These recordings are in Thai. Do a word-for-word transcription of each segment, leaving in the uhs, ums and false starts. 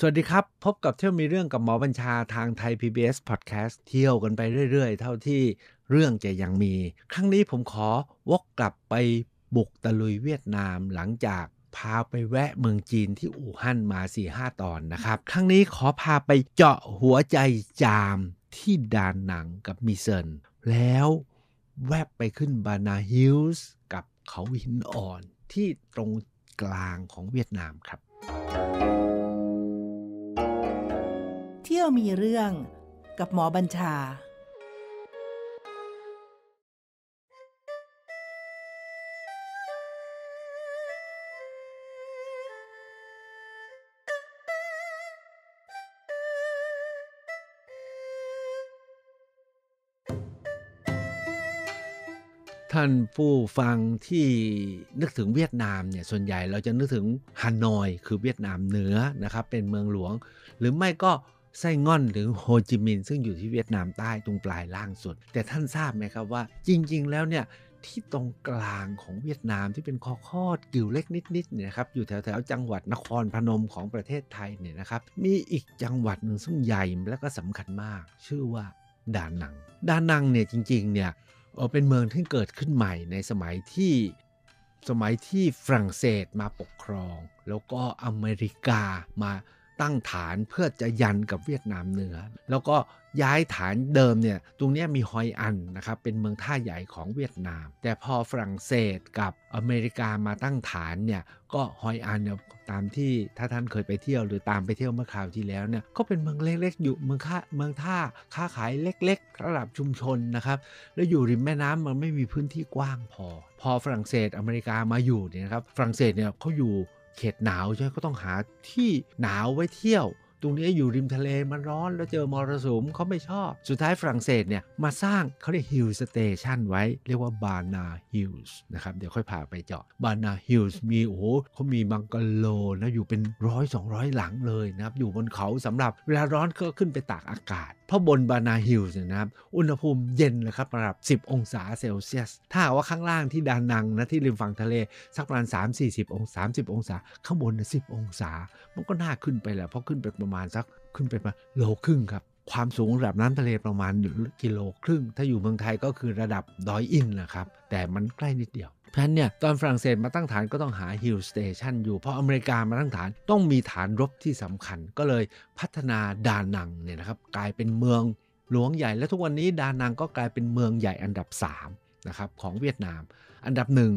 สวัสดีครับพบกับเที่ยวมีเรื่องกับหมอบัญชาทางไทย พี บี เอส Podcast เที่ยวกันไปเรื่อยๆเท่าที่เรื่องจะยังมีครั้งนี้ผมขอวกกลับไปบุกตะลุยเวียดนามหลังจากพาไปแวะเมืองจีนที่อู่ฮั่นมา สี่ห้า ตอนนะครับครั้งนี้ขอพาไปเจาะหัวใจจามที่ดานังกับมีเซินแล้วแวะไปขึ้นบานาฮิลส์กับเขาหินอ่อนที่ตรงกลางของเวียดนามครับเที่ยวมีเรื่องกับหมอบัญชาท่านผู้ฟังที่นึกถึงเวียดนามเนี่ยส่วนใหญ่เราจะนึกถึงฮานอยคือเวียดนามเหนือนะครับเป็นเมืองหลวงหรือไม่ก็ไส้ง่อนหรือโฮจิมินห์ซึ่งอยู่ที่เวียดนามใต้ตรงปลายล่างสุดแต่ท่านทราบไหมครับว่าจริงๆแล้วเนี่ยที่ตรงกลางของเวียดนามที่เป็นคอคอดกิ่วเล็กนิดๆเนี่ยครับอยู่แถวๆจังหวัดนครพนมของประเทศไทยเนี่ยนะครับมีอีกจังหวัดหนึ่งซึ่งใหญ่และก็สำคัญมากชื่อว่าดานังดานังเนี่ยจริงๆเนี่ยเป็นเมืองที่เกิดขึ้นใหม่ในสมัยที่สมัยที่ฝรั่งเศสมาปกครองแล้วก็อเมริกามาตั้งฐานเพื่อจะยันกับเวียดนามเหนือแล้วก็ย้ายฐานเดิมเนี่ยตรงนี้มีฮอยอันนะครับเป็นเมืองท่าใหญ่ของเวียดนามแต่พอฝรั่งเศสกับอเมริกามาตั้งฐานเนี่ยก็ฮอยอันเนี่ยตามที่ถ้าท่านเคยไปเที่ยวหรือตามไปเที่ยวเมื่อคราวที่แล้วเนี่ยก็เป็นเมืองเล็กๆอยู่เมืองค้าเมืองท่าค้าขายเล็กๆระดับชุมชนนะครับแล้วอยู่ริมแม่น้ำมันไม่มีพื้นที่กว้างพอพอฝรั่งเศสอเมริกามาอยู่เนี่ยครับฝรั่งเศสเนี่ยเขาอยู่เขตหนาวใช่ไหมก็ต้องหาที่หนาวไว้เที่ยวตรงนี้อยู่ริมทะเลมันร้อนแล้วเจอมรสุมเขาไม่ชอบสุดท้ายฝรั่งเศสเนี่ยมาสร้างเขาเรียกฮิลสเตชันไว้เรียกว่าบานาฮิลส์นะครับเดี๋ยวค่อยพาไปเจาะบานาฮิลส์มีโอ้โหเขามีบังกะโลนะอยู่เป็นร้อยสองร้อยหลังเลยนะครับอยู่บนเขาสำหรับเวลาร้อนก็ขึ้นไปตากอากาศเพราะบนบานาฮิลส์นะครับอุณหภูมิเย็นเลยครับประมาณสิบองศาเซลเซียสถ้าว่าข้างล่างที่ดานังนะที่ริมฝั่งทะเลสักประมาณ สามสิบสี่สิบ องศา สามสิบ องศาข้างบนสิบองศามันก็น่าขึ้นไปแหละเพราะขึ้นไปประมาณสักขึ้นไปมาโลครึ่งครับความสูงระดับน้ำทะเลประมาณกิโลครึ่งถ้าอยู่เมืองไทยก็คือระดับดอยอินนะครับแต่มันใกล้นิดเดียวเพราะฉะนั้นเนี่ยตอนฝรั่งเศสมาตั้งฐานก็ต้องหาฮิลสเตชันอยู่เพราะอเมริกามาตั้งฐานต้องมีฐานรบที่สำคัญก็เลยพัฒนาดานังเนี่ยนะครับกลายเป็นเมืองหลวงใหญ่และทุกวันนี้ดานังก็กลายเป็นเมืองใหญ่อันดับสามนะครับของเวียดนามอันดับหนึ่ง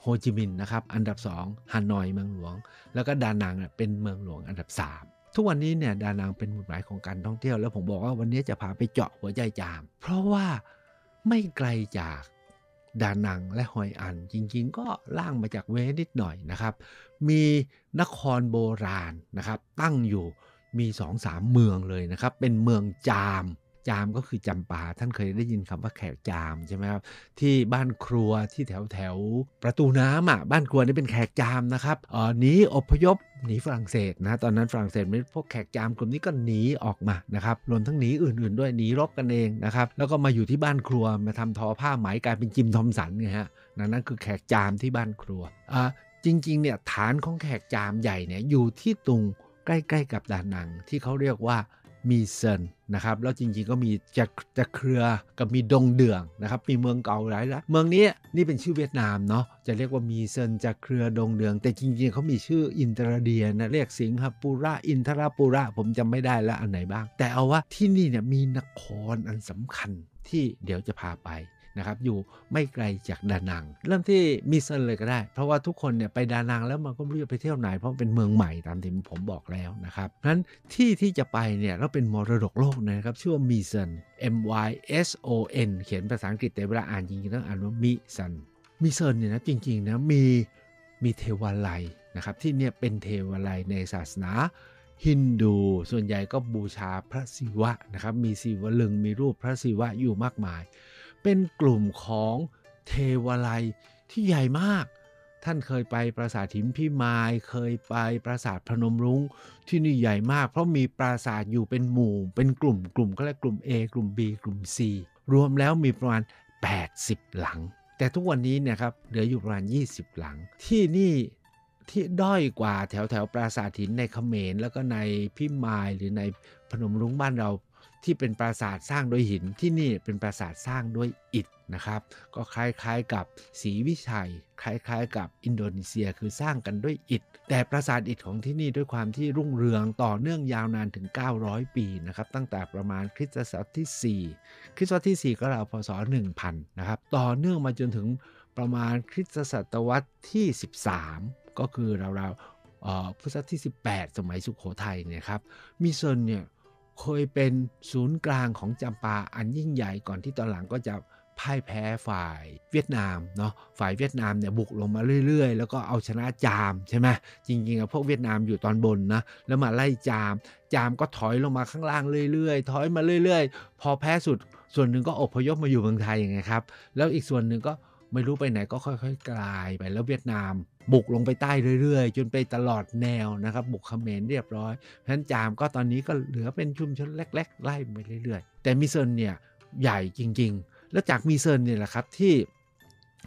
โฮจิมินห์นะครับอันดับสองฮานอยเมืองหลวงแล้วก็ดานังเป็นเมืองหลวงอันดับสามทุกวันนี้เนี่ยดานังเป็นจุดหมายของการท่องเที่ยวแล้วผมบอกว่าวันนี้จะพาไปเจาะหัวใจจามเพราะว่าไม่ไกลจากดานังและฮอยอันจริงๆก็ล่างมาจากเวนิดหน่อยนะครับมีนครโบราณนะครับตั้งอยู่มี สองสาม เมืองเลยนะครับเป็นเมืองจามจามก็คือจำปาท่านเคยได้ยินคำว่าแขกจามใช่ไหมครับที่บ้านครัวที่แถวแถวประตูน้ำอ่ะบ้านครัวนี่เป็นแขกจามนะครับเออหนีอพยพหนีฝรั่งเศสนะตอนนั้นฝรั่งเศสไม่พวกแขกจามกลุ่มนี้ก็หนีออกมานะครับรวมทั้งหนีอื่นๆด้วยหนีรบกันเองนะครับแล้วก็มาอยู่ที่บ้านครัวมาทำทอผ้าไหมกลายเป็นจิมทอมสันไงฮะนั่นคือแขกจามที่บ้านครัวอ่าจริงๆเนี่ยฐานของแขกจามใหญ่เนี่ยอยู่ที่ตรงใกล้ๆกับดานังที่เขาเรียกว่ามีเซินนะครับแล้วจริงๆก็มีจะจะเครือกับมีดงเดืองนะครับมีเมืองเก่าหลายๆเมืองนี้นี่เป็นชื่อเวียดนามเนาะจะเรียกว่ามีเซินจะเครือดงเดืองแต่จริงๆเขามีชื่ออินทราเดียนะเรียกสิงหปุระอินทราปุระผมจำไม่ได้แล้วอันไหนบ้างแต่เอาว่าที่นี่เนี่ยมีนครอันสำคัญที่เดี๋ยวจะพาไปนะครับอยู่ไม่ไกลจากดานังเริ่มที่มีเซินเลยก็ได้เพราะว่าทุกคนเนี่ยไปดานังแล้วมันก็ไม่รู้จะไปเที่ยวไหนเพราะเป็นเมืองใหม่ตามที่ผมบอกแล้วนะครับนั้นที่ที่จะไปเนี่ยเราเป็นมรดกโลกนะครับชื่อว่ามีเซิน M Y S O N เขียนภาษาอังกฤษแต่เวลาอ่านจริงๆต้องอ่านว่ามีเซินมีเซินเนี่ยนะจริงๆนะมีมีเทวาลัยนะครับที่เนี่ยเป็นเทวาลัยในศาสนาฮินดูส่วนใหญ่ก็บูชาพระศิวะนะครับมีศิวลึงมีรูปพระศิวะอยู่มากมายเป็นกลุ่มของเทวาลัยที่ใหญ่มากท่านเคยไปปราสาทหินพิมายเคยไปปราสาทพนมรุ้งที่นี่ใหญ่มากเพราะมีปราสาทอยู่เป็นหมู่เป็นกลุ่มกลุ่มก็เรียกกลุ่ม A กลุ่ม B กลุ่ม C รวมแล้วมีประมาณแปดสิบหลังแต่ทุกวันนี้เนี่ยครับเหลืออยู่ประมาณยี่สิบหลังที่นี่ ที่ด้อยกว่าแถวแถวปราสาทหินในเขมรแล้วก็ในพิมายหรือในพนมรุ้งบ้านเราที่เป็นปราสาทสร้างด้วยหินที่นี่เป็นปราสาทสร้างด้วยอิฐนะครับก็คล้ายๆกับศรีวิชัยคล้ายๆกับอินโดนีเซียคือสร้างกันด้วยอิฐแต่ปราสาทอิฐของที่นี่ด้วยความที่รุ่งเรืองต่อเนื่องยาวนานถึงเก้าร้อยปีนะครับตั้งแต่ประมาณคริสตศตวรรษที่สี่คริสตศตวรรษที่สี่ก็ราวพศหนึ่งพันนะครับต่อเนื่องมาจนถึงประมาณคริสตศตวรรษที่สิบสามก็คือราวๆพุทธศตวรรษที่สิบแปดสมัยสุโขทัยเนี่ยครับมิเซนเนี่ยเคยเป็นศูนย์กลางของจำปาอันยิ่งใหญ่ก่อนที่ตอนหลังก็จะพ่ายแพ้ฝ่ายเวียดนามเนาะฝ่ายเวียดนามเนี่ยบุกลงมาเรื่อยๆแล้วก็เอาชนะจามใช่ไหมจริงๆอะพวกเวียดนามอยู่ตอนบนนะแล้วมาไล่จามจามก็ถอยลงมาข้างล่างเรื่อยๆถอยมาเรื่อยๆพอแพ้สุดส่วนหนึ่งก็อพยพมาอยู่เมืองไทยอย่างไงครับแล้วอีกส่วนหนึ่งก็ไม่รู้ไปไหนก็ค่อยๆกลายไปแล้วเวียดนามบุกลงไปใต้เรื่อยๆจนไปตลอดแนวนะครับบุกเขมรเรียบร้อยเพราะฉะนั้นจามก็ตอนนี้ก็เหลือเป็นชุมชนเล็กๆไล่ไปเรื่อยๆแต่มิเซนเนี่ยใหญ่จริงๆแล้วจากมิเซนเนี่ยแหละครับที่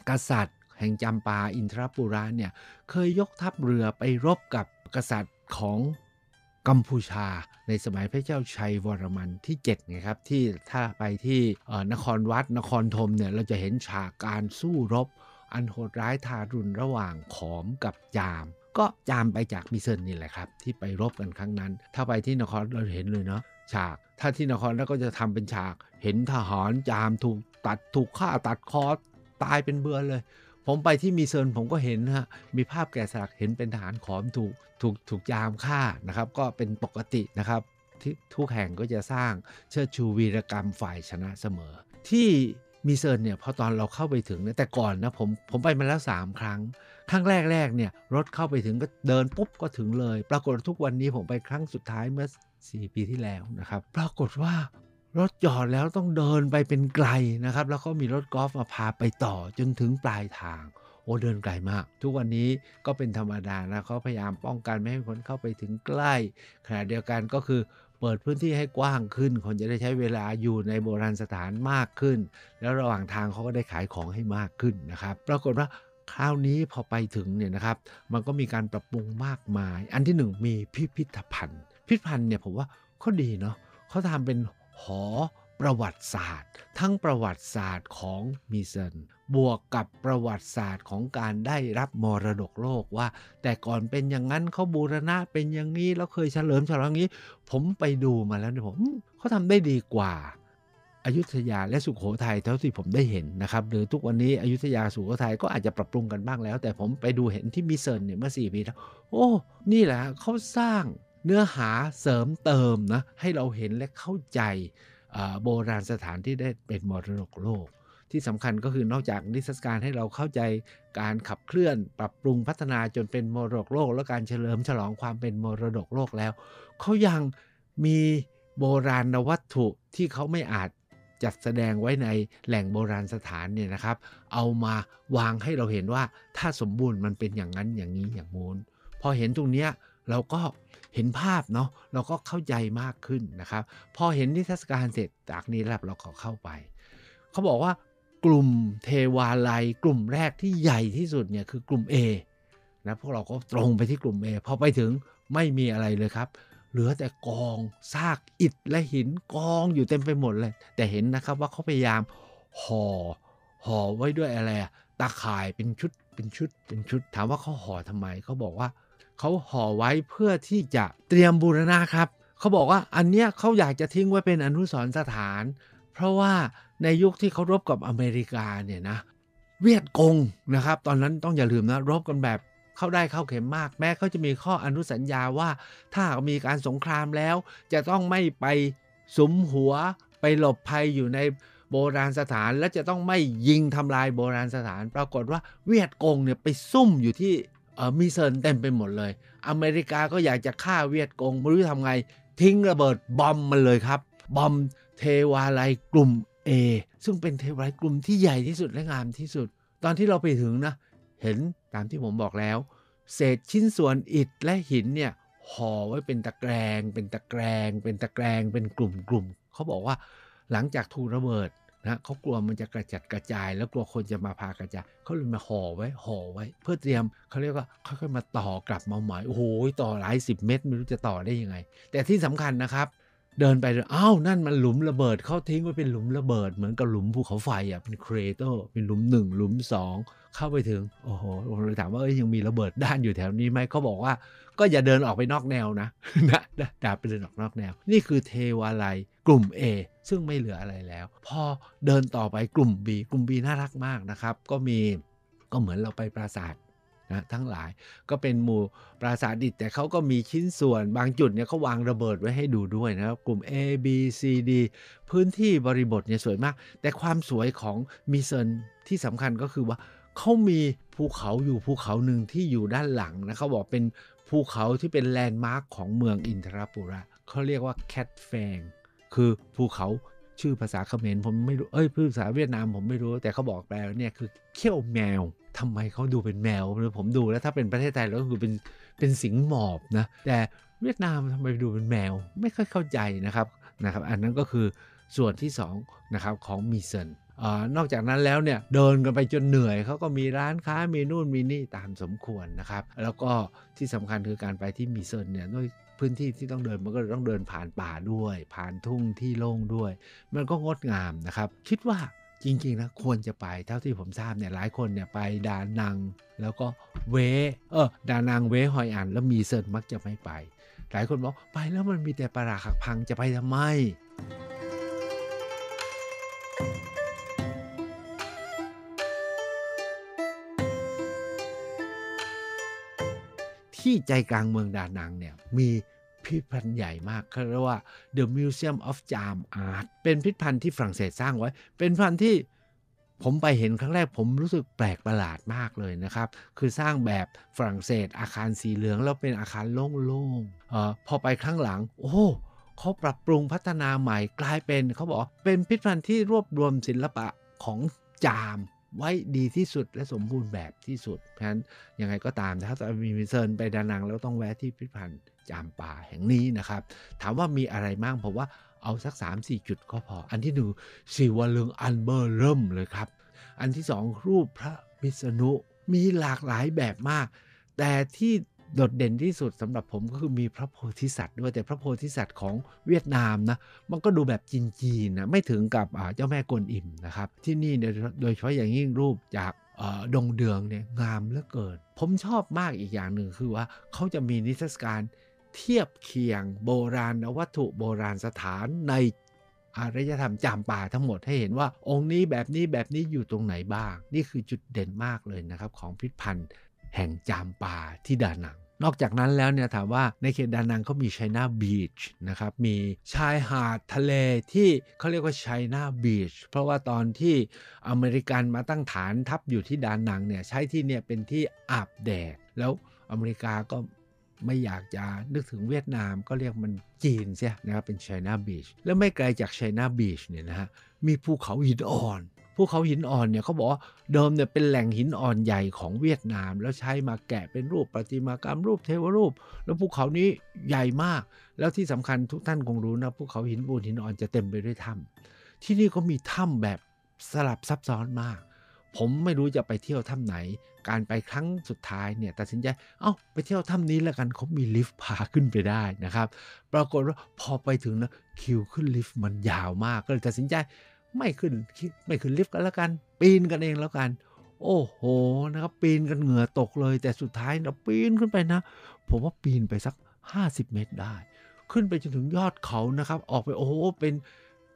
กษัตริย์แห่งจำปาอินทรปุระเนี่ยเคยยกทัพเรือไปรบกับกษัตริย์ของกัมพูชาในสมัยพระเจ้าชัยวรมันที่เจ็ดนะครับที่ถ้าไปที่นครวัดนครธมเนี่ยเราจะเห็นฉากการสู้รบอันโหดร้ายทารุณระหว่างขอมกับจามก็จามไปจากมิเซนนี่แหละครับที่ไปรบกันครั้งนั้นถ้าไปที่นครเราเห็นเลยเนาะฉากถ้าที่นครเราก็จะทำเป็นฉากเห็นทหารจามถูกตัดถูกฆ่าตัดคอตายเป็นเบือนเลยผมไปที่มิเซนผมก็เห็นฮะมีภาพแกะสลักเห็นเป็นทหารขอมถูกถูกถูกยามฆ่านะครับก็เป็นปกตินะครับที่ทุกแห่งก็จะสร้างเชิดชูวีรกรรมฝ่ายชนะเสมอที่มิเซนเนี่ยพอตอนเราเข้าไปถึงเนี่ยแต่ก่อนนะผมผมไปมาแล้วสามครั้งครั้งแรกๆเนี่ยรถเข้าไปถึงก็เดินปุ๊บก็ถึงเลยปรากฏทุกวันนี้ผมไปครั้งสุดท้ายเมื่อสี่ปีที่แล้วนะครับปรากฏว่ารถจอดแล้วต้องเดินไปเป็นไกลนะครับแล้วก็มีรถกอล์ฟมาพาไปต่อจนถึงปลายทางโอ้เดินไกลมากทุกวันนี้ก็เป็นธรรมดานะเขาพยายามป้องกันไม่ให้คนเข้าไปถึงใกล้ขณะเดียวกันก็คือเปิดพื้นที่ให้กว้างขึ้นคนจะได้ใช้เวลาอยู่ในโบราณสถานมากขึ้นแล้วระหว่างทางเขาก็ได้ขายของให้มากขึ้นนะครับปรากฏว่าคราวนี้พอไปถึงเนี่ยนะครับมันก็มีการปรับปรุงมากมายอันที่หนึ่งมีพิพิธภัณฑ์พิพิธภัณฑ์เนี่ยผมว่าเขาดีเนาะเขาทำเป็นหอประวัติศาสตร์ทั้งประวัติศาสตร์ของมิเซนบวกกับประวัติศาสตร์ของการได้รับมรดกโลกว่าแต่ก่อนเป็นอย่างนั้นเขาบูรณะเป็นอย่างนี้แล้วเคยเฉลิมฉลองอย่างนี้ผมไปดูมาแล้วเนี่ยผมเขาทำได้ดีกว่าอยุธยาและสุโขทัยเท่าที่ผมได้เห็นนะครับหรือทุกวันนี้อยุธยาสุโขทัยก็อาจจะปรับปรุงกันบ้างแล้วแต่ผมไปดูเห็นที่มิเซนเนี่ยเมื่อสี่ปีแล้วโอ้นี่แหละเขาสร้างเนื้อหาเสริมเติมนะให้เราเห็นและเข้าใจโบราณสถานที่ได้เป็นมรดกโลกที่สำคัญก็คือนอกจากนิทรรศการให้เราเข้าใจการขับเคลื่อนปรับปรุงพัฒนาจนเป็นมรดกโลกและการเฉลิมฉลองความเป็นมรดกโลกแล้วเขายังมีโบราณวัตถุที่เขาไม่อาจจัดแสดงไว้ในแหล่งโบราณสถานเนี่ยนะครับเอามาวางให้เราเห็นว่าถ้าสมบูรณ์มันเป็นอย่างนั้นอย่างนี้อย่างมูลพอเห็นตรงนี้เราก็เห็นภาพเนาะเราก็เข้าใจมากขึ้นนะครับพอเห็นนิทรรศการเสร็จจากนี้แล้วเราก็เข้าไปเขาบอกว่ากลุ่มเทวาลัยกลุ่มแรกที่ใหญ่ที่สุดเนี่ยคือกลุ่ม A นะพวกเราก็ตรงไปที่กลุ่ม A พอไปถึงไม่มีอะไรเลยครับเหลือแต่กองซากอิฐและหินกองอยู่เต็มไปหมดเลยแต่เห็นนะครับว่าเขาพยายามห่อห่อไว้ด้วยอะไรอะตาข่ายเป็นชุดเป็นชุดเป็นชุดถามว่าเขาห่อทำไมเขาบอกว่าเขาห่อไว้เพื่อที่จะเตรียมบูรณะครับเขาบอกว่าอันเนี้ยเขาอยากจะทิ้งไว้เป็นอนุสรณ์สถานเพราะว่าในยุคที่เขารบกับอเมริกาเนี่ยนะเวียดกงนะครับตอนนั้นต้องอย่าลืมนะรบกันแบบเข้าได้เข้าเข็มมากแม้เขาจะมีข้ออนุสัญญาว่าถ้ามีการสงครามแล้วจะต้องไม่ไปสุมหัวไปหลบภัยอยู่ในโบราณสถานและจะต้องไม่ยิงทำลายโบราณสถานปรากฏว่าเวียดกงเนี่ยไปซุ่มอยู่ที่เออมิเซนเต็มไปหมดเลยอเมริกาก็อยากจะฆ่าเวียดกงไม่รู้ทำไงทิ้งระเบิดบอมมันเลยครับบอมเทวาลัยกลุ่ม A ซึ่งเป็นเทวาลัยกลุ่มที่ใหญ่ที่สุดและงามที่สุดตอนที่เราไปถึงนะเห็นตามที่ผมบอกแล้วเศษชิ้นส่วนอิฐและหินเนี่ยห่อไว้เป็นตะแกรงเป็นตะแกรงเป็นตะแกรงเป็นกลุ่มๆเขาบอกว่าหลังจากถูกระเบิด นะเขากลัวมันจะกระจัดกระจายแล้วกลัวคนจะมาพากระจายเขาเลยมาห่อไว้ห่อไว้เพื่อเตรียมเขาเรียกว่าค่อยๆมาต่อกลับมาใหม่โอ้โหต่อหลายสิบเมตรไม่รู้จะต่อได้ยังไงแต่ที่สำคัญนะครับเดินไปอ้าวนั่นมันหลุมระเบิดเขาทิ้งไว้เป็นหลุมระเบิดเหมือนกับหลุมภูเขาไฟอ่ะเป็นเครเตอร์เป็นหลุมหนึ่งหลุมสองเข้าไปถึงโอ้โหเราถามว่ายังมีระเบิดด้านอยู่แถวนี้ไหมเขาบอกว่าก็อย่าเดินออกไปนอกแนวนะนะดาบไปเดินออกนอกแนวนี่คือเทวาลัยกลุ่ม A ซึ่งไม่เหลืออะไรแล้วพอเดินต่อไปกลุ่ม B กลุ่ม B น่ารักมากนะครับก็มีก็เหมือนเราไปปราสาทนะทั้งหลายก็เป็นหมู่ปราสาทดิบแต่เขาก็มีชิ้นส่วนบางจุดเนี่ยเขาวางระเบิดไว้ให้ดูด้วยนะครับกลุ่ม A B C D พื้นที่บริบทเนี่ยสวยมากแต่ความสวยของมิเซินที่สำคัญก็คือว่าเขามีภูเขาอยู่ภูเขาหนึ่งที่อยู่ด้านหลังนะเขาบอกเป็นภูเขาที่เป็นแลนด์มาร์คของเมืองอินทราปุระเขาเรียกว่าแคทแฟงคือภูเขาชื่อภาษาเขมรผมไม่รู้เอ้ยภาษาเวียดนามผมไม่รู้แต่เขาบอกแปลเนี่ยคือเขี้ยวแมวทำไมเขาดูเป็นแมวเลยผมดูแล้วถ้าเป็นประเทศไทยเราก็คือเป็นเป็นสิงหมอบนะแต่เวียดนามทำไมดูเป็นแมวไม่ค่อยเข้าใจนะครับนะครับอันนั้นก็คือส่วนที่สองนะครับของมิเซินนอกจากนั้นแล้วเนี่ยเดินกันไปจนเหนื่อยเขาก็มีร้านค้ามีนู่นมีนี่ตามสมควรนะครับแล้วก็ที่สำคัญคือการไปที่มิเซินเนี่ยด้วยพื้นที่ที่ต้องเดินมันก็ต้องเดินผ่านป่าด้วยผ่านทุ่งที่โล่งด้วยมันก็งดงามนะครับคิดว่าจริงๆนะควรจะไปเท่าที่ผมทราบเนี่ยหลายคนเนี่ยไปดานังแล้วก็เวเออดานังเวหอยอันแล้วมีเซินมักจะไม่ไปหลายคนบอกไปแล้วมันมีแต่ปราหักพังจะไปทำไมที่ใจกลางเมืองดานังเนี่ยมีพิพิธภัณฑ์ใหญ่มากเขาเรียกว่า The Museum of Champa Art เป็นพิพิธภัณฑ์ที่ฝรั่งเศสสร้างไว้เป็นพิพิธภัณฑ์ที่ผมไปเห็นครั้งแรกผมรู้สึกแปลกประหลาดมากเลยนะครับคือสร้างแบบฝรั่งเศสอาคารสีเหลืองแล้วเป็นอาคารโล่งๆเอ่อพอไปข้างหลังโอ้เขาปรับปรุงพัฒนาใหม่กลายเป็นเขาบอกเป็นพิพิธภัณฑ์ที่รวบรวมศิลปะของจามไว้ดีที่สุดและสมบูรณ์แบบที่สุดเพราะฉะนั้นยังไงก็ตามถ้าจะมีมิเซินไปดานังแล้วต้องแวะที่พิพิธภัณฑ์จามป่าแห่งนี้นะครับถามว่ามีอะไรบ้างผมว่าเอาสัก สามถึงสี่ จุดก็พออันที่หนึ่งศิวลึงอันเบอร์เริ่มเลยครับอันที่สองรูปพระวิษณุมีหลากหลายแบบมากแต่ที่โดดเด่นที่สุดสำหรับผมก็คือมีพระโพธิสัตว์ด้วยแต่พระโพธิสัตว์ของเวียดนามนะมันก็ดูแบบจีนๆนะไม่ถึงกับเจ้าแม่กวนอิมนะครับที่นี่โดยเฉพาะอย่างยิ่งรูปจากดงเดืองเนี่ยงามเหลือเกินผมชอบมากอีกอย่างหนึ่งคือว่าเขาจะมีนิทรรศการเทียบเคียงโบราณวัตถุโบราณสถานในอารยธรรมจามป่าทั้งหมดให้เห็นว่าองค์นี้แบบนี้แบบนี้อยู่ตรงไหนบ้างนี่คือจุดเด่นมากเลยนะครับของพิพิธภัณฑ์แห่งจามป่าที่ดานังนอกจากนั้นแล้วเนี่ยถามว่าในเขตดานังเขามีไชน่าบีชนะครับมีชายหาดทะเลที่เขาเรียกว่าไชน่าบีชเพราะว่าตอนที่อเมริกันมาตั้งฐานทัพอยู่ที่ดานังเนี่ยใช้ที่เนี่ยเป็นที่อาบแดดแล้วอเมริกาก็ไม่อยากจะนึกถึงเวียดนามก็เรียกมันจีนใช่นะครับเป็นไชน่าบีชแล้วไม่ไกลจากไชน่าบีชเนี่ยนะฮะมีภูเขาหินอ่อนภูเขาหินอ่อนเนี่ยเขาบอกว่าเดิมเนี่ยเป็นแหล่งหินอ่อนใหญ่ของเวียดนามแล้วใช้มาแกะเป็นรูปประติมากรรมรูปเทวรูปแล้วภูเขานี้ใหญ่มากแล้วที่สำคัญทุกท่านคงรู้นะภูเขาหินปูนหินอ่อนจะเต็มไปด้วยถ้ำที่นี่ก็มีถ้ำแบบสลับซับซ้อนมากผมไม่รู้จะไปเที่ยวถ้ำไหนการไปครั้งสุดท้ายเนี่ยตัดสินใจเอ้าไปเที่ยวถ้ำนี้แล้วกันเขามีลิฟต์พาขึ้นไปได้นะครับปรากฏว่าพอไปถึงนะคิวขึ้นลิฟต์มันยาวมากก็เลยตัดสินใจไม่ขึ้นไม่ขึ้นลิฟต์กันแล้วกันปีนกันเองแล้วกันโอ้โหนะครับปีนกันเหงื่อตกเลยแต่สุดท้ายเราปีนขึ้นไปนะผมว่าปีนไปสักห้าสิบเมตรได้ขึ้นไปจนถึงยอดเขานะครับออกไปโอ้โหเป็น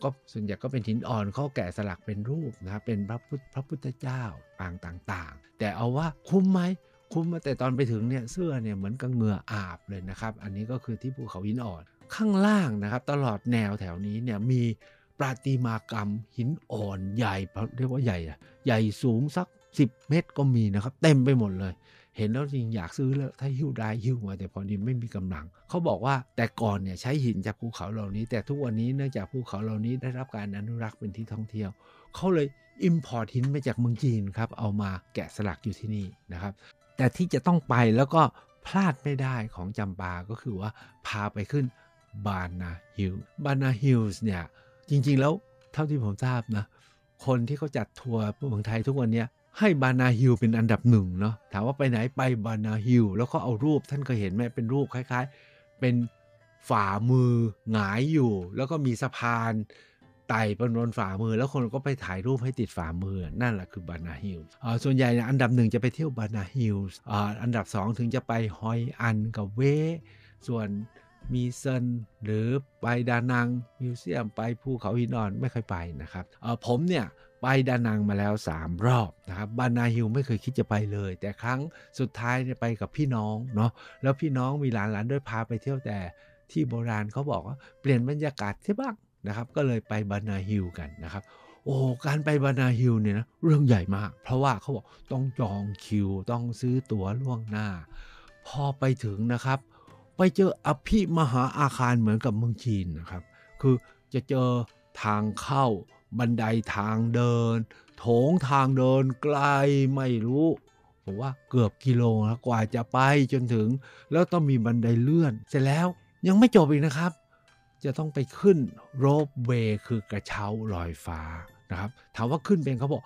ก็ส่วนใหญ่ก็เป็นหินอ่อนเขาแกะสลักเป็นรูปนะครับเป็นพระพุทธพระพุทธเจ้าปางต่างๆแต่เอาว่าคุ้มไหมคุ้มมาแต่ตอนไปถึงเนี่ยเสื้อเนี่ยเหมือนกับเหงื่ออาบเลยนะครับอันนี้ก็คือที่ภูเขาหินอ่อนข้างล่างนะครับตลอดแนวแถวนี้เนี่ยมีประติมากรรมหินอ่อนใหญ่เรียกว่าใหญ่อะใหญ่สูงสักสิบเมตรก็มีนะครับเต็มไปหมดเลยเห็นแล้วจริงอยากซื้อแล้วถ้าหิ้วได้หิ้วมาแต่พอดีไม่มีกำลังเขาบอกว่าแต่ก่อนเนี่ยใช้หินจากภูเขาเหล่านี้แต่ทุกวันนี้เนื่องจากภูเขาเหล่านี้ได้รับการอนุรักษ์เป็นที่ท่องเที่ยวเขาเลยอิมพอร์ตหินมาจากเมืองจีนครับเอามาแกะสลักอยู่ที่นี่นะครับแต่ที่จะต้องไปแล้วก็พลาดไม่ได้ของจำปาก็คือว่าพาไปขึ้นบานาฮิลบานาฮิลส์เนี่ยจริงๆแล้วเท่าที่ผมทราบนะ คนที่เขาจัดทัวร์เมืองไทยทุกวันนี้ให้บานาฮิลเป็นอันดับหนึ่งเนาะถามว่าไปไหนไปบานาฮิลแล้วก็เอารูปท่านเคยเห็นไหมเป็นรูปคล้ายๆเป็นฝ่ามือหงายอยู่แล้วก็มีสะพานไต่บนบนฝ่ามือแล้วคนก็ไปถ่ายรูปให้ติดฝ่ามือนั่นแหละคือบานาฮิลส่วนใหญ่เนี่ยอันดับหนึ่งจะไปเที่ยวบานาฮิลอันดับสองถึงจะไปฮอยอันกับเวส่วนมีเซินหรือไปดานังมิวเซียมไปภูเขาหินอ่อนไม่เคยไปนะครับผมเนี่ยไปดานังมาแล้วสามรอบนะครับบานาฮิลไม่เคยคิดจะไปเลยแต่ครั้งสุดท้ายไปกับพี่น้องเนาะแล้วพี่น้องมีหลานๆด้วยพาไปเที่ยวแต่ที่โบราณเขาบอกว่าเปลี่ยนบรรยากาศใช่บ้างนะครับก็เลยไปบานาฮิลกันนะครับโอ้การไปบานาฮิลเนี่ยนะเรื่องใหญ่มากเพราะว่าเขาบอกต้องจองคิวต้องซื้อตั๋วล่วงหน้าพอไปถึงนะครับไปเจออภิมหาอาคารเหมือนกับเมืองจีนนะครับคือจะเจอทางเข้าบันไดทางเดินโถงทางเดินไกลไม่รู้ผมว่าเกือบกิโลนะกว่าจะไปจนถึงแล้วต้องมีบันไดเลื่อนเสร็จแล้วยังไม่จบอีกนะครับจะต้องไปขึ้นโรปเวย์คือกระเช้าลอยฟ้านะครับถามว่าขึ้นเป็นเขาบอก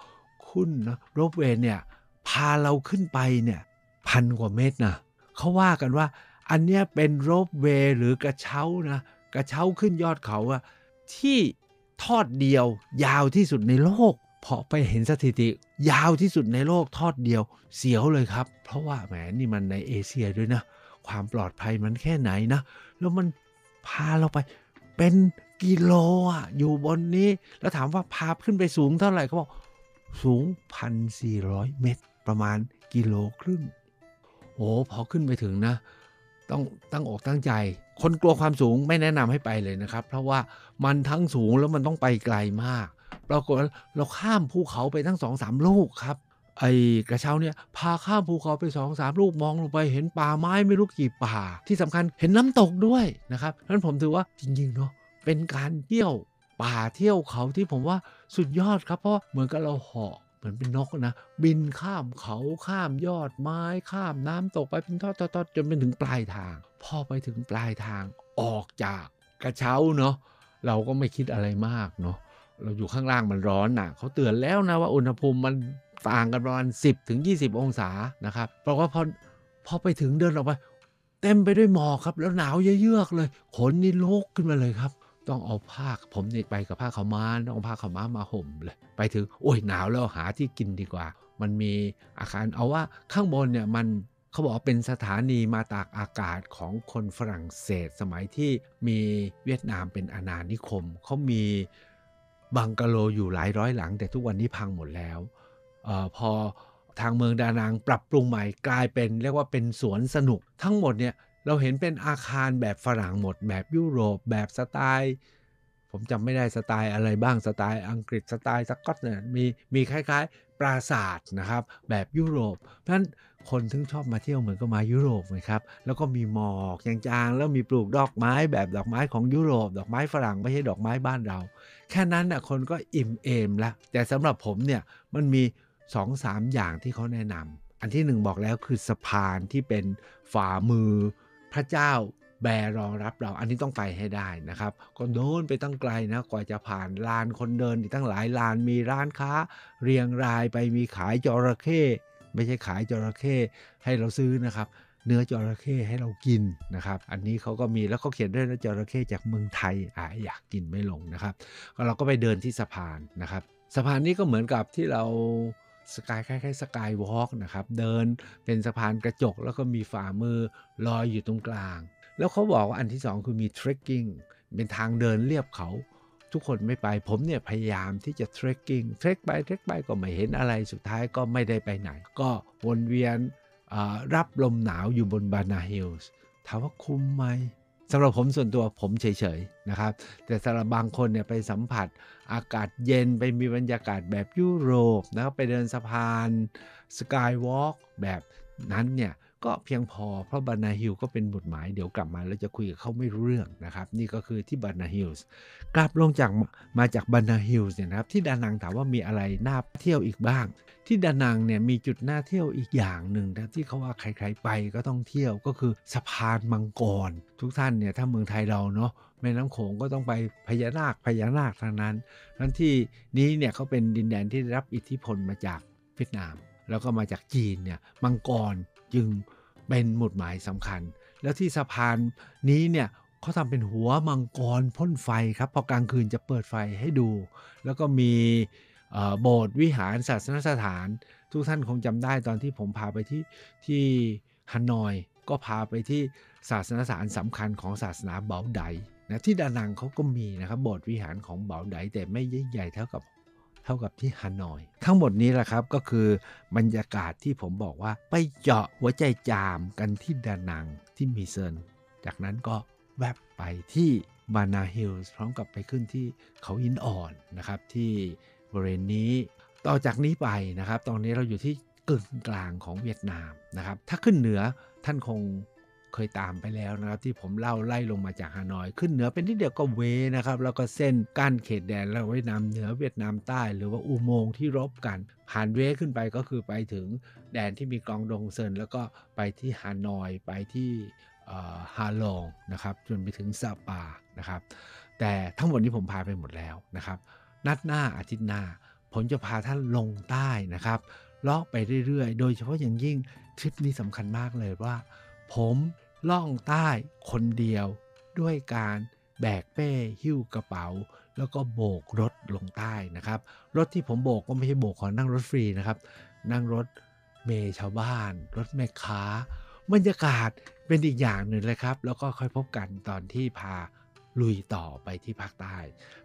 ขึ้นนะโรปเวย์เนี่ยพาเราขึ้นไปเนี่ยพันกว่าเมตรนะเขาว่ากันว่าอันเนี้ยเป็นโรปเวย์หรือกระเช้านะกระเช้าขึ้นยอดเขาอะที่ทอดเดียวยาวที่สุดในโลกพอไปเห็นสถิติยาวที่สุดในโลกทอดเดียวเสียวเลยครับเพราะว่าแหมนี่มันในเอเชียด้วยนะความปลอดภัยมันแค่ไหนนะแล้วมันพาเราไปเป็นกิโลอ่ะอยู่บนนี้แล้วถามว่าพาขึ้นไปสูงเท่าไหร่เขาบอกสูง หนึ่งพันสี่ร้อย เมตรประมาณกิโลครึ่งโอ้พอขึ้นไปถึงนะต้องตั้งอกตั้งใจคนกลัวความสูงไม่แนะนำให้ไปเลยนะครับเพราะว่ามันทั้งสูงแล้วมันต้องไปไกลมากปรากฏเราข้ามภูเขาไปทั้ง สองสาม ลูกครับไอ้กระเช้าเนี่ยพาข้ามภูเขาไป สองสาม ลูกมองลงไปเห็นป่าไม้ไม่รู้กี่ป่าที่สำคัญเห็นน้ำตกด้วยนะครับนั้นผมถือว่าจริงๆเนาะเป็นการเที่ยวป่าเที่ยวเขาที่ผมว่าสุดยอดครับเพราะเหมือนกับเราเหาะเหมือนเป็นนกนะบินข้ามเขาข้ามยอดไม้ข้ามน้ำตกไปเป็นทอดๆจนไปถึงปลายทางพอไปถึงปลายทางออกจากกระเช้าเนาะเราก็ไม่คิดอะไรมากเนาะเราอยู่ข้างล่างมันร้อนนะเขาเตือนแล้วนะว่าอุณหภูมิมันต่างกันประมาณ สิบถึงยี่สิบ องศานะครับเพราะว่าพอพอไปถึงเดินออกไปเต็มไปด้วยหมอกครับแล้วหนาวเยือกเลยขนนี่ลุกขึ้นมาเลยครับต้องเอาผ้าผมเนี่ยไปกับผ้าขาวม้าต้องเอาผ้าขาวม้ามาห่มเลยไปถึงโอ้ยหนาวแล้วหาที่กินดีกว่ามันมีอาคารเอาว่าข้างบนเนี่ยมันเขาบอกเป็นสถานีมาตากอากาศของคนฝรั่งเศสสมัยที่มีเวียดนามเป็นอาณานิคมเขามีบังกะโลอยู่หลายร้อยหลังแต่ทุกวันนี้พังหมดแล้วออพอทางเมืองดานังปรับปรุงใหม่กลายเป็นเรียกว่าเป็นสวนสนุกทั้งหมดเนี่ยเราเห็นเป็นอาคารแบบฝรั่งหมดแบบยุโรปแบบสไตล์ผมจำไม่ได้สไตล์อะไรบ้างสไตล์อังกฤษสไตล์สกอตเนี่ยมีมีคล้ายๆปราสาทนะครับแบบยุโรปเพราะฉะนั้นคนถึงชอบมาเที่ยวเหมือนก็มายุโรปนะครับแล้วก็มีหมอกจางๆแล้วมีปลูกดอกไม้แบบดอกไม้ของยุโรปดอกไม้ฝรั่งไม่ใช่ดอกไม้บ้านเราแค่นั้นน่ะคนก็อิ่มเอมละแต่สำหรับผมเนี่ยมันมี สองสาม อย่างที่เขาแนะนำอันที่หนึ่งบอกแล้วคือสะพานที่เป็นฝ่ามือพระเจ้าแบรอรับเราอันนี้ต้องไปให้ได้นะครับก็โน้นไปตั้งไกลนะกว่าจะผ่านลานคนเดินอีกตั้งหลายลานมีร้านค้าเรียงรายไปมีขายจระเข้ไม่ใช่ขายจระเข้ให้เราซื้อนะครับเนื้อจระเข้ให้เรากินนะครับอันนี้เขาก็มีแล้วเขาเขียนด้วยนะจระเข้จากเมืองไทยอ่ะอยากกินไม่ลงนะครับก็เราก็ไปเดินที่สะพานนะครับสะพานนี้ก็เหมือนกับที่เราสกายคล้ายๆสกายวอล์กนะครับเดินเป็นสะพานกระจกแล้วก็มีฝ่ามือลอยอยู่ตรงกลางแล้วเขาบอกว่าอันที่สองคือมีเทรคกิ้งเป็นทางเดินเลียบเขาทุกคนไม่ไปผมเนี่ยพยายามที่จะเทรคกิ้งเทรคไปเทรคไปก็ไม่เห็นอะไรสุดท้ายก็ไม่ได้ไปไหนก็วนเวียนรับลมหนาวอยู่บนบานาฮิลส์ถามว่าคุ้มไหมสำหรับผมส่วนตัวผมเฉยๆนะครับแต่สำหรับบางคนเนี่ยไปสัมผัสอากาศเย็นไปมีบรรยากาศแบบยุโรปนะครับไปเดินสะพานสกายวอล์กแบบนั้นเนี่ย ก็เพียงพอเพราะบานาฮิลก็เป็นบทหมายเดี๋ยวกลับมาเราจะคุยกับเขาไม่รู้เรื่องนะครับนี่ก็คือที่บานาฮิลส์กลับลงจากมาจากบานาฮิลส์เนี่ยนะครับที่ดานังถามว่ามีอะไรน่าเที่ยวอีกบ้างที่ดานังเนี่ยมีจุดน่าเที่ยวอีกอย่างหนึ่งนะที่เขาว่าใครๆไปก็ต้องเที่ยวก็คือสะพานมังกรทุกท่านเนี่ยถ้าเมืองไทยเราเนาะแม่น้ำโขงก็ต้องไปพญานาคพญานาคทางนั้นทั้งที่นี้เนี่ยเขาเป็นดินแดนที่ได้รับอิทธิพลมาจากเวียดนามแล้วก็มาจากจีนเนี่ยมังกรจึงเป็นหมุดหมายสำคัญแล้วที่สะพานนี้เนี่ยเขาทำเป็นหัวมังกรพ่นไฟครับพอกลางคืนจะเปิดไฟให้ดูแล้วก็มีโบสถ์วิหารศาสนสถานทุกท่านคงจำได้ตอนที่ผมพาไปที่ที่ฮานอยก็พาไปที่ศาสนสถานสำคัญของศาสนาเบาไดนะที่ดานังเขาก็มีนะครับโบสถ์วิหารของเบาไดแต่ไม่ใหญ่เท่ากับเท่ากับที่ฮานอยทั้งหมดนี้แหละครับก็คือบรรยากาศที่ผมบอกว่าไปเจาะหัวใจจามกันที่ดานังที่มีเซินจากนั้นก็แวบไปที่บานาฮิลส์พร้อมกับไปขึ้นที่เขาหินอ่อนนะครับที่บริเวณนี้ต่อจากนี้ไปนะครับตอนนี้เราอยู่ที่กึ่งกลางของเวียดนามนะครับถ้าขึ้นเหนือท่านคงเคยตามไปแล้วนะครับที่ผมเล่าไล่ลงมาจากฮานอยขึ้นเหนือเป็นนิดเดียวก็เวนะครับแล้วก็เส้นกั้นเขตแดนระหว่างเวียดนามเหนือเวียดนามใต้หรือว่าอุโมงค์ที่รบกันผ่านเวขึ้นไปก็คือไปถึงแดนที่มีกองดงเซินแล้วก็ไปที่ฮานอยไปที่ฮาลองนะครับจนไปถึงซาปานะครับแต่ทั้งหมดนี้ผมพาไปหมดแล้วนะครับนัดหน้าอาทิตย์หน้าผมจะพาท่านลงใต้นะครับเลาะไปเรื่อยๆโดยเฉพาะอย่างยิ่งทริปนี้สำคัญมากเลยว่าผมล่องใต้คนเดียวด้วยการแบกเป้หิ้วกระเป๋าแล้วก็โบกรถลงใต้นะครับรถที่ผมโบกก็ไม่ใช่โบกขอนั่งรถฟรีนะครับนั่งรถเมล์ชาวบ้านรถแม่ค้าบรรยากาศเป็นอีกอย่างหนึ่งเลยครับแล้วก็ค่อยพบกันตอนที่พาลุยต่อไปที่ภาคใต้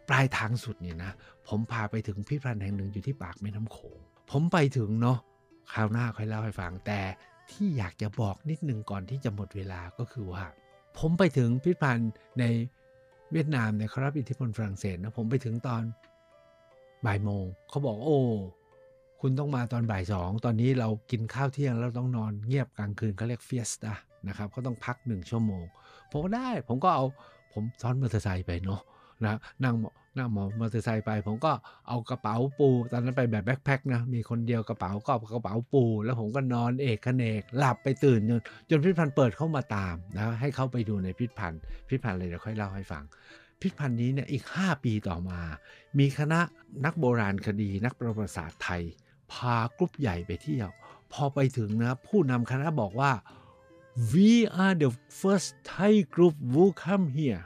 ปลายทางสุดเนี่ยนะผมพาไปถึงพิพิธภัณฑ์แห่งหนึ่งอยู่ที่ปากแม่น้ำโขงผมไปถึงเนาะคราวหน้าค่อยเล่าให้ฟังแต่ที่อยากจะบอกนิดนึงก่อนที่จะหมดเวลาก็คือว่าผมไปถึงพิพิธภัณฑ์ในเวียดนามเนี่ยเขารับอิทธิพลฝรั่งเศสนะผมไปถึงตอนบ่ายโมงเขาบอกโอ้คุณต้องมาตอนบ่ายสองตอนนี้เรากินข้าวเที่ยงแล้วต้องนอนเงียบกลางคืนเขาเรียกเฟียสต้านะครับเขาต้องพักหนึ่งชั่วโมงผมก็ได้ผมก็เอาผมซ้อนมอเตอร์ไซค์ไปเนาะนะนั่งนั่งมอเตอร์ไซค์ไปผมก็เอากระเป๋าปูตอนนั้นไปแบบแบ็คแพ็คนะมีคนเดียวกระเป๋าก็เอากระเป๋าปูแล้วผมก็นอนเอกเขนกหลับไปตื่นจนจนพิพิธภัณฑ์เปิดเข้ามาตามนะให้เข้าไปดูในพิพิธภัณฑ์พิพิธภัณฑ์เลยเดี๋ยวค่อยเล่าให้ฟังพิพิธภัณฑ์นี้เนี่ยอีกห้าปีต่อมามีคณะนักโบราณคดีนักประวัติศาสตร์ไทยพากรุ๊ปใหญ่ไปเที่ยวพอไปถึงนะผู้นำคณะบอกว่า we are the first Thai group who come here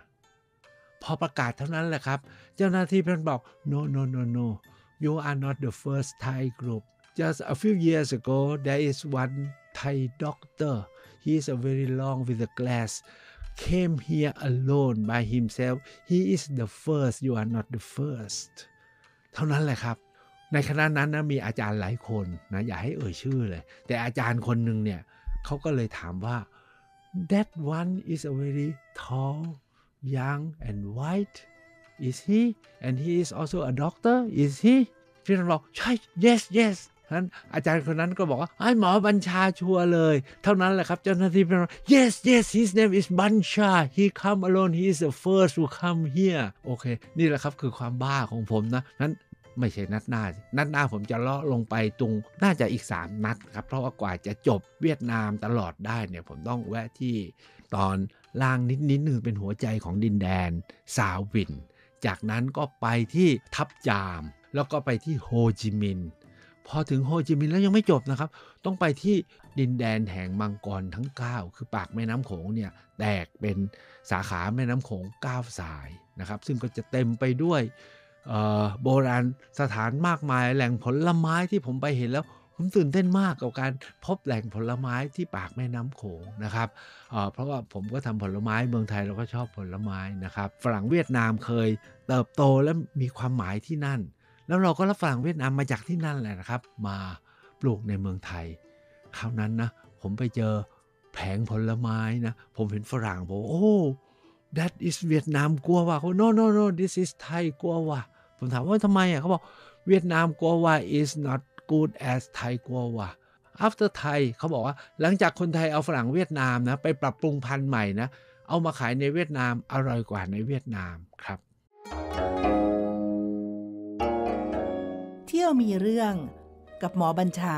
พอประกาศเท่านั้นแหละครับเจ้าหน้าที่เพิ่นบอก no no no no you are not the first Thai group just a few years ago there is one Thai doctor he is a very long with the glass came here alone by himself he is the first you are not the first เท่านั้นแหละครับในคณะนั้นนะมีอาจารย์หลายคนนะอย่าให้เอ่ยชื่อเลยแต่อาจารย์คนหนึ่งเนี่ยเขาก็เลยถามว่า that one is a very tall young and white is he and he is also a doctor is he ที่นั่นบอกใช่ yes yes นั้นอาจารย์คนนั้นก็บอกว่าไอ้หมอบัญชาชัวเลยเท่านั้นแหละครับเจ้าหน้าที่เป็น yes yes his name is บัญชา he come alone he is the first who come here โอเคนี่แหละครับคือความบ้าของผมนะนั้นไม่ใช่นัดหน้านัดหน้าผมจะเลาะลงไปตรงน่าจะอีกสามนัดครับเพราะว่ากว่าจะจบเวียดนามตลอดได้เนี่ยผมต้องแวะที่ตอนล่างนิดนิดหนึ่งเป็นหัวใจของดินแดนซาวินจากนั้นก็ไปที่ทับจามแล้วก็ไปที่โฮจิมินห์พอถึงโฮจิมินห์แล้วยังไม่จบนะครับต้องไปที่ดินแดนแห่งมังกรทั้งเก้าคือปากแม่น้ำโขงเนี่ยแตกเป็นสาขาแม่น้ำโขงเก้าสายนะครับซึ่งก็จะเต็มไปด้วยโบราณสถานมากมายแหล่งผลไม้ที่ผมไปเห็นแล้วผมตื่นเต้นมากกับการพบแหล่งผลไม้ที่ปากแม่น้ำโขงนะครับ เอ่อ เพราะว่าผมก็ทำผลไม้เมืองไทยเราก็ชอบผลไม้นะครับฝรั่งเวียดนามเคยเติบโตและมีความหมายที่นั่นแล้วเราก็รับฝรั่งเวียดนามมาจากที่นั่นแหละนะครับมาปลูกในเมืองไทยคราวนั้นนะผมไปเจอแผงผลไม้นะผมเห็นฝรั่งผมโอ้ that is เวียดนามกัววะเขา no no no this is Thai กัววะผมถามว่าทำไมอ่ะเขาบอกเวียดนามกัววะ is not good as Thai กัววะ after Thai เขาบอกว่าหลังจากคนไทยเอาฝรั่งเวียดนามนะไปปรับปรุงพันธุ์ใหม่นะเอามาขายในเวียดนามอร่อยกว่าในเวียดนามครับเที่ยวมีเรื่องกับหมอบัญชา